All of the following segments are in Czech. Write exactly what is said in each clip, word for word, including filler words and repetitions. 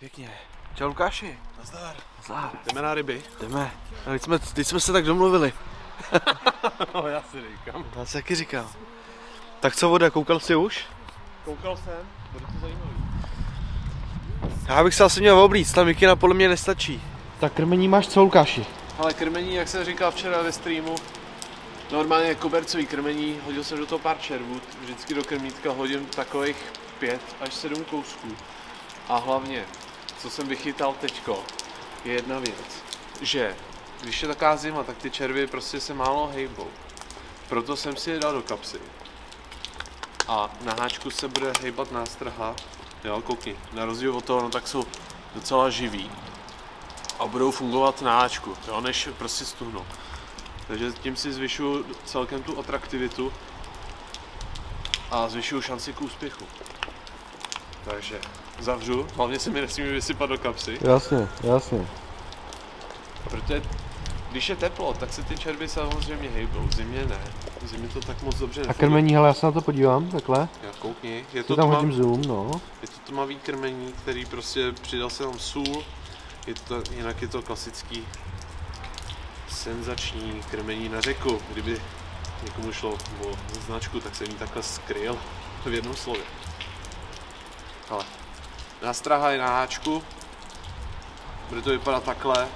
Je pěkně. Čau Lukáši. Nazdar. Nazdar. Jdeme na ryby. Jdeme. A teď jsme, teď jsme se tak domluvili. No já si říkám. Já si taky říkám. Tak co voda, koukal jsi už? Koukal jsem, bude to zajímavý. Já bych se asi měl oblíct, ta mikina podle mě nestačí. Tak krmení máš co Lukáši? Ale krmení, jak jsem říkal včera ve streamu, normálně kobercový krmení, hodil jsem do toho pár červů, vždycky do krmítka hodím takových pět až sedm kousků. A hlavně, co jsem vychytal teďko, je jedna věc, že když je taková zima, tak ty červy prostě se málo hejbou. Proto jsem si je dal do kapsy. A na háčku se bude hejbat nástraha, jo, koukni, na rozdíl od toho, no tak jsou docela živý. A budou fungovat na háčku, jo, než prostě stuhnou. Takže tím si zvyšuju celkem tu atraktivitu a zvyšuju šanci k úspěchu. Takže zavřu, hlavně se mi nesmí vysypat do kapsy. Jasně, jasně. Protože když je teplo, tak se ty červy samozřejmě hejbou, v zimě ne. V zimě to tak moc dobře nefunguje. A krmení, hele, já se na to podívám, takhle. Já koukni, je to tam hodím zoom, no. Je to tmavý krmení, který prostě přidal se tam sůl, je to, jinak je to klasický senzační krmení na řeku. Kdyby někomu šlo o značku, tak jsem ji takhle skryl v jednom slově. Ale nástraha je na háčku, bude to vypadat takhle.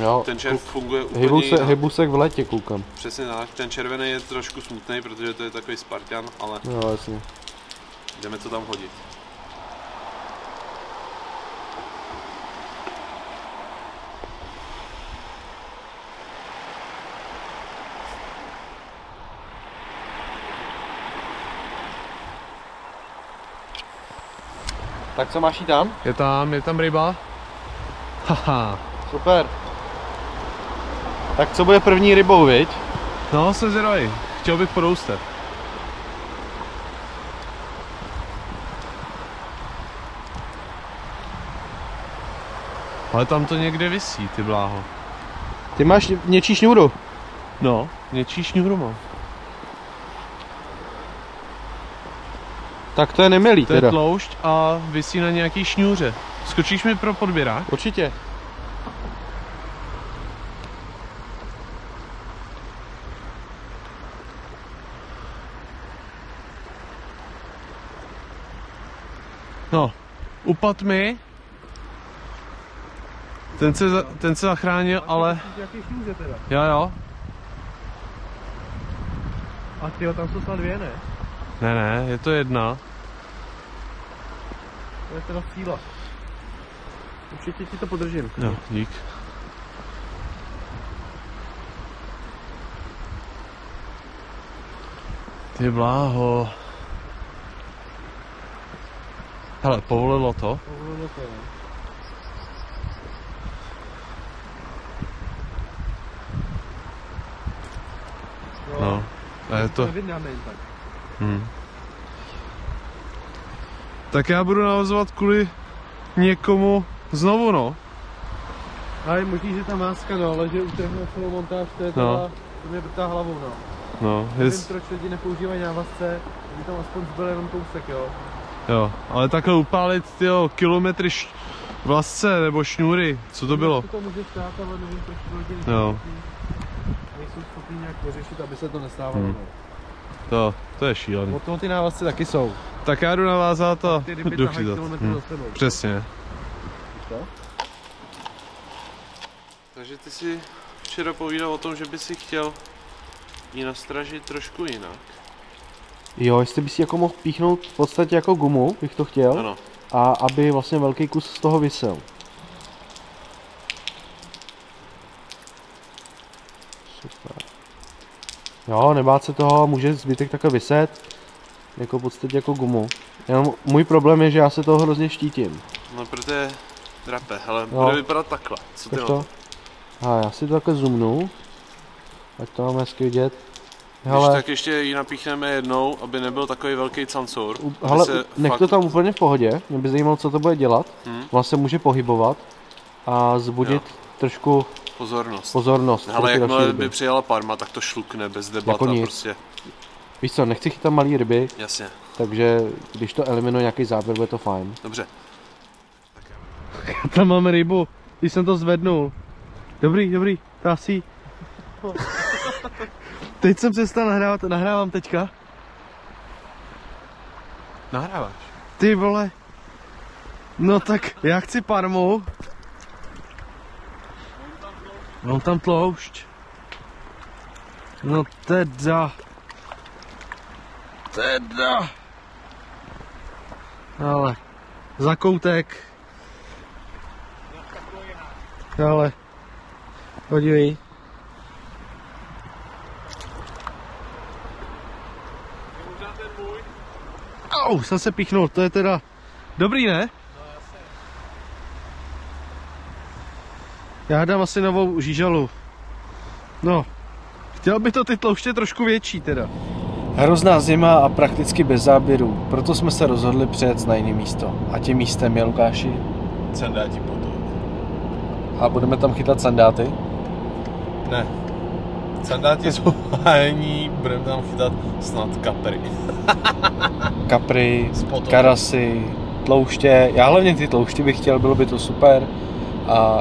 Jo, ten červ funguje úplně hejbusek v letě, koukám. Přesně tak, ten červený je trošku smutný, protože to je takový Spartan, ale jo, jasně. Jdeme to tam hodit. Tak co máš jí tam? Je tam, je tam ryba. Haha. Super. Tak co bude první rybou, viď? No, jsem zvědavý. Chtěl bych podoustat. Ale tam to někde visí, ty bláho. Ty máš něčí šňůru? No, něčí šňůru mám. Tak to je nemilý teda. To je tloušť a visí na nějaký šňůře. Skočíš mi pro podběrák? Určitě. No, upad mi. Ten se, ten se zachránil, ale... Jo, jo. A tyjo, tam jsou snad dvě, ne? Ne, ne, je to jedna. To je teda síla. Určitě ti to podržím. Jo, dík. Ty bláho. Hele, povolilo to? Povolilo to, ne? No, a je to... Hmm. Tak já budu navazovat kvůli někomu znovu, no. Ale možný, že ta máska, no, ale že utrhne celou montáž, to je tohle, no. To mě brtá hlavou, no. No, nevím, jest... proč lidi nepoužívají návazce, aby tam aspoň zbyl jenom kousek, jo. Jo, ale takhle upálit tyjo, kilometry š... vlasce nebo šňůry, co to bylo? To může stát, ale nevím, proč lidi jo. Nejsou schopni nějak pořešit, aby se to nestávalo. Hmm. To, to je šílený. Potom ty návazce taky jsou. Tak já jdu navázat a jdu chytat. Hmm. Přesně. Takže ty si včera povídal o tom, že by si chtěl ji nastražit trošku jinak. Jo, jestli bys jako mohl píchnout v podstatě jako gumu, bych to chtěl. Ano. A aby vlastně velký kus z toho visel. Super. Jo, nebát se toho, může zbytek takhle viset. Jako v podstatě jako gumu. Jenom můj problém je, že já se toho hrozně štítím. No protože drape, hele, jo. Bude vypadat takhle. Co ty to? A já si to takhle zoomnu. Ať to máme hezky vidět. Hele. Když tak ještě ji napíchneme jednou, aby nebyl takový velký cancour. Hele, nech fakt... to tam úplně v pohodě, mě by zajímalo, co to bude dělat. Hmm? Vlastně může pohybovat a zbudit jo. Trošku pozornost. pozornost hele, jakmile by přijela parma, tak to šlukne bez debata jako prostě. Víš co, nechci chytat malý ryby, jasně. Takže když to eliminuje nějaký záběr, bude to fajn. Dobře. Tak Tam máme rybu, když jsem to zvednul. Dobrý, dobrý, tásí. Teď jsem přestal nahrávat, nahrávám teďka. Nahráváš? Ty vole. No tak, já chci parmu. Mám tam tloušť. No teda. Teda. Ale, zakoutek. Ale, podívej. Au, jsem se píchnul, to je teda dobrý, ne? Já dám asi novou žížalu. No, chtěl by to ty tlouště trošku větší teda. Hrozná zima a prakticky bez záběrů, proto jsme se rozhodli přejet na jiné místo. A tím místem je, Lukáši, Candátí potok. A budeme tam chytat candáty? Ne. Candáti jsou hájení, budeme tam chytat snad kapry. Kapry, karasy, tlouště. Já hlavně ty tlouště bych chtěl, bylo by to super. A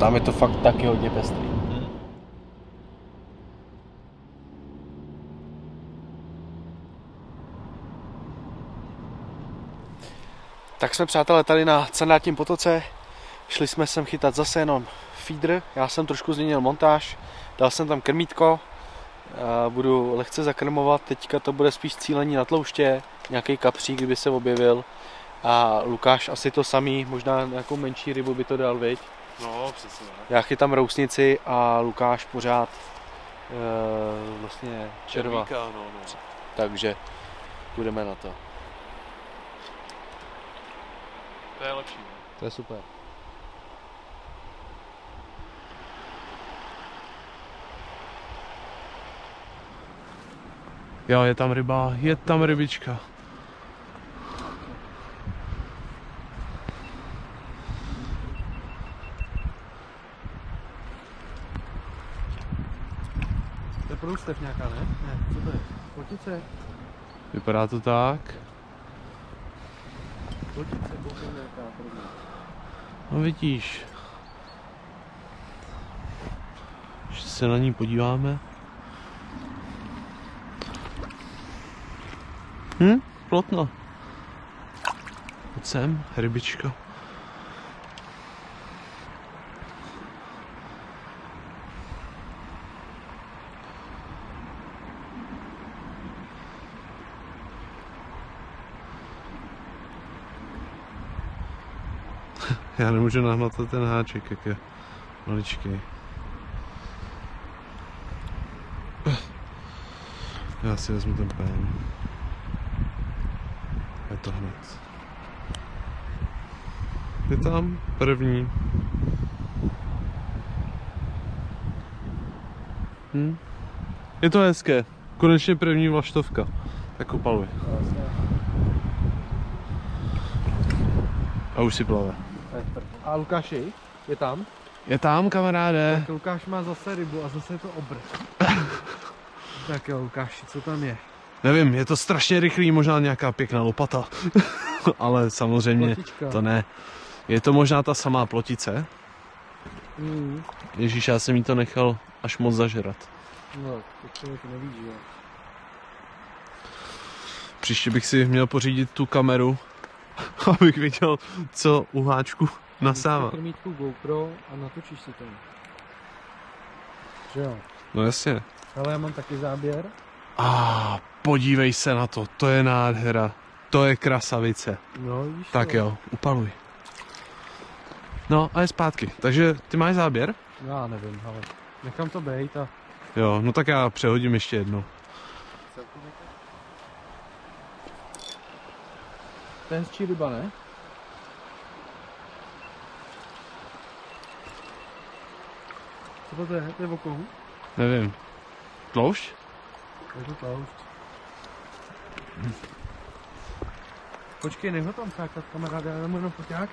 tam je to fakt taky hodně pestrý. Tak jsme, přátelé, tady na Candátím potoce. Šli jsme sem chytat zase jenom feeder. Já jsem trošku změnil montáž. Dal jsem tam krmítko. Budu lehce zakrmovat. Teďka to bude spíš cílení na tlouště. Nějaký kapřík, kdyby se objevil. A Lukáš asi to samý. Možná nějakou menší rybu by to dal, viď? No, přesně. Já chytám rousnici a Lukáš pořád e, vlastně červa. Červíka, no, no. Takže budeme na to. To je lepší. Ne? To je super. Jo, je tam ryba, je tam rybička. To je průstev nějaká, ne? Ne, co to je? Potice? Vypadá to tak. Potice, potice nějaká, první. No vidíš. Ještě se na ní podíváme. Hm, plotno. Pojď sem, rybičko. Já nemůžu nahmatat ten háček, jak je maličký. Já si vezmu ten pén. Je to hned. Je tam první. Hm? Je to hezké. Konečně první vlaštovka. Tak opaluj. A už si plave. A Lukáši, je tam? Je tam, kamaráde. Tak Lukáš má zase rybu a zase je to obr. Tak jo, Lukáši, co tam je? Nevím, je to strašně rychlý, možná nějaká pěkná lopata. Ale samozřejmě plotička. To ne. Je to možná ta samá plotice? Mm. Ježíš, já jsem jí to nechal až moc zažrat. No, tak člověk neví, že jo. Příště bych si měl pořídit tu kameru, abych viděl, co u háčku nasává. Krmítku GoPro a natočíš si to. Že jo? No jasně. Ale já mám taky záběr. A ah, podívej se na to, to je nádhera, to je krasavice. No, víš, tak to. Jo, upaluj. No a je zpátky, takže ty máš záběr? Já nevím, ale nechám to bejt a... Jo, no tak já přehodím ještě jednou. To je hezčí ryba, ne? Co to je? To je okohu? Nevím. Tloušť? Je to tloušť. Počkej, nech ho tam sákat, kamaráde, já dám jenom poťák.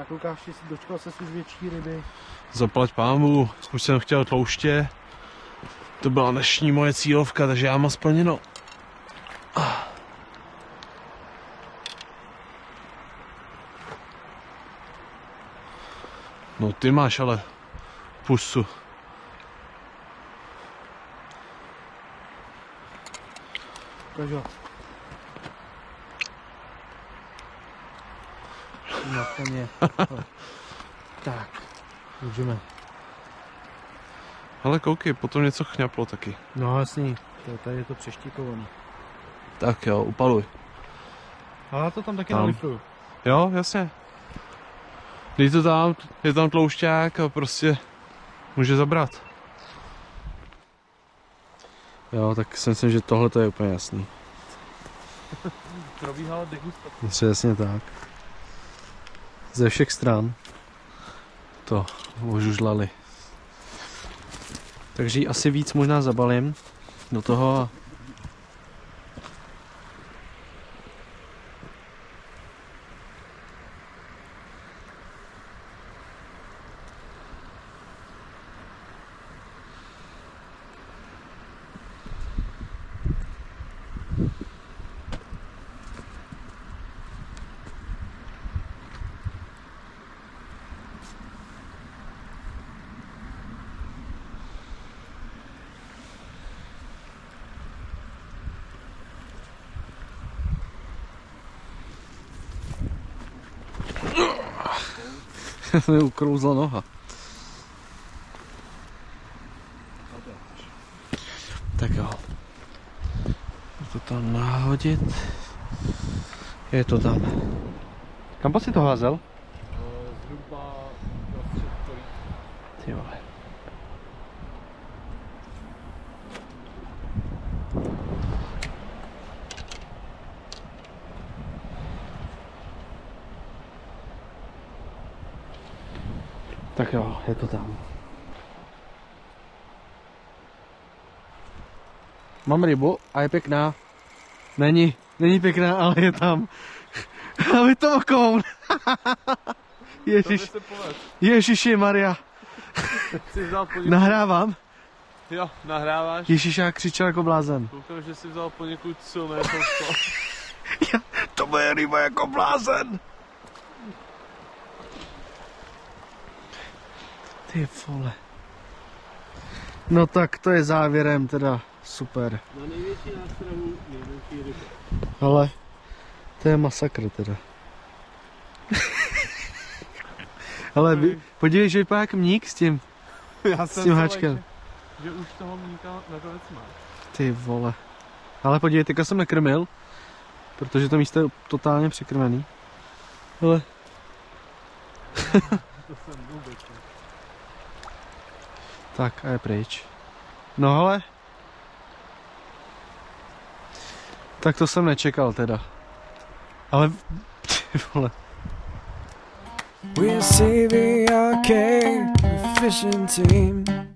Tak Lukáš, dočkal se už větší ryby. Zaplať pámu, spíš jsem chtěl tlouště. To byla dnešní moje cílovka, takže já mám splněno. No ty máš ale pusu. Takže. Na koně. Tak, můžeme. Hele, koukej, potom něco chňaplo taky. No jasný, tady je to přeštípovaný. Tak jo, upaluj. Ale to tam taky nalifluju. Jo, jasně. Dej to tam, je tam tloušťák a prostě může zabrat. Jo, tak si myslím, že tohle to je úplně jasný. Probíhala degustace. Jasně tak. Ze všech stran to ožužlali. Takže asi víc možná zabalím do toho. To mi ukrouzla noha. Tak jo. Je to tam náhodit. Je to tam. Kam jsi to házel? Zhruba prostřed kolí. Ty vole. Tak jo, je to tam. Mám rybu a je pěkná. Není, není pěkná, ale je tam. A vy to okoum. Ježiš, Ježiši Maria. Nahrávám? Jo, nahráváš. Ježiš, já křičel jako blázen. Koukám, že jsi vzal poněkud silné kousky. To moje ryba jako blázen. Ty vole. No tak to je závěrem teda super. Na největší nástrahu největší ryby. Ale to je masakr teda. Ale hmm. podívej, že vypadá jak mník s tím. Já s tím háčkem. Že, že už toho mníka na to věc má. Ty vole. Ale podívej, teďka jsem nekrmil. Protože to místo je totálně překrmený. Ale. To jsem vůbec. Tak a je pryč. No hele. Tak to jsem nečekal teda. Ale ty vole. We're C V R K fishing team.